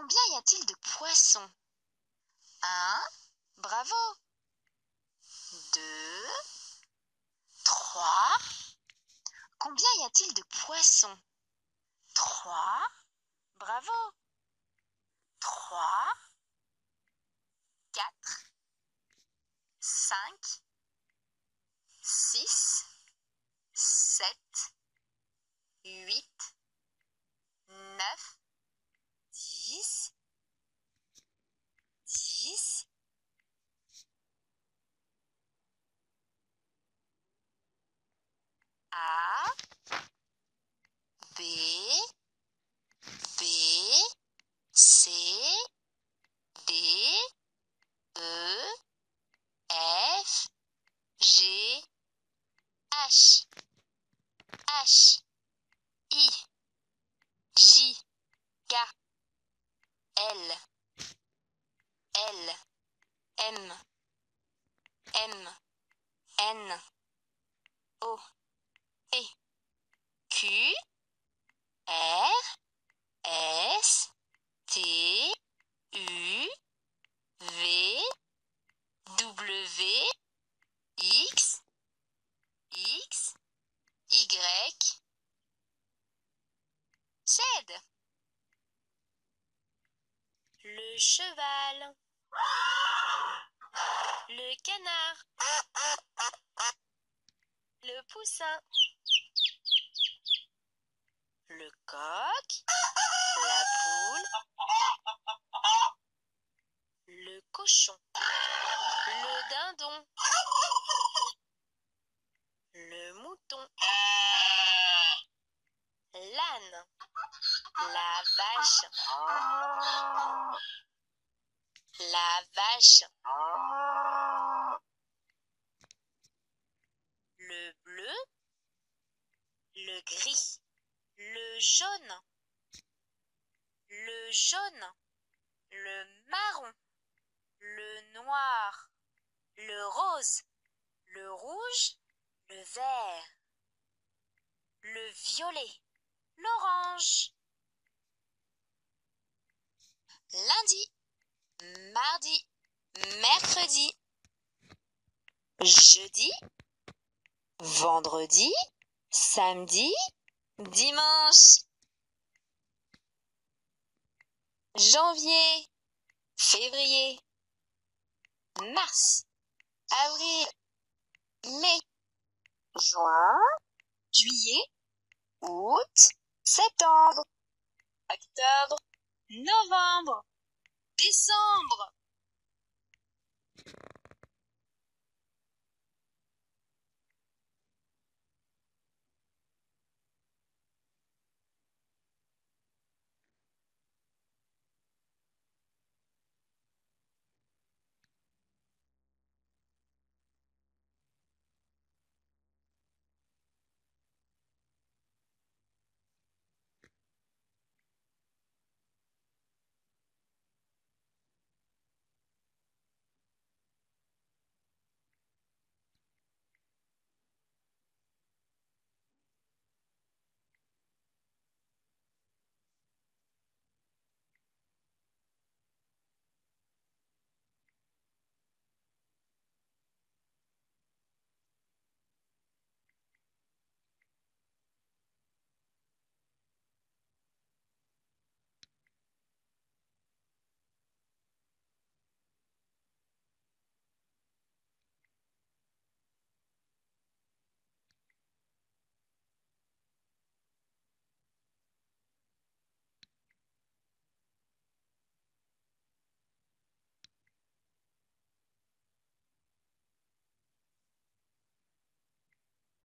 Combien y a-t-il de poissons? 1, bravo. 2, 3. Combien y a-t-il de poissons? 3, bravo. 3, 4, 5, 6, 7, 8, 9, 10. A, B, C, D, E, F, G, H, I, J, K, L, M, N, O, P, Q, R, S, T, U, V, W, X, Y, Z. Le cheval. Le canard. Le poussin. Le coq, la poule, le cochon, le dindon, le mouton, l'âne, la vache, le bleu, le gris. Le jaune, le marron, le noir, le rose, le rouge, le vert, le violet, l'orange. Lundi, mardi, mercredi, jeudi, vendredi, samedi, dimanche. Janvier, février, mars, avril, mai, juin, juillet, août, septembre, octobre, novembre, décembre.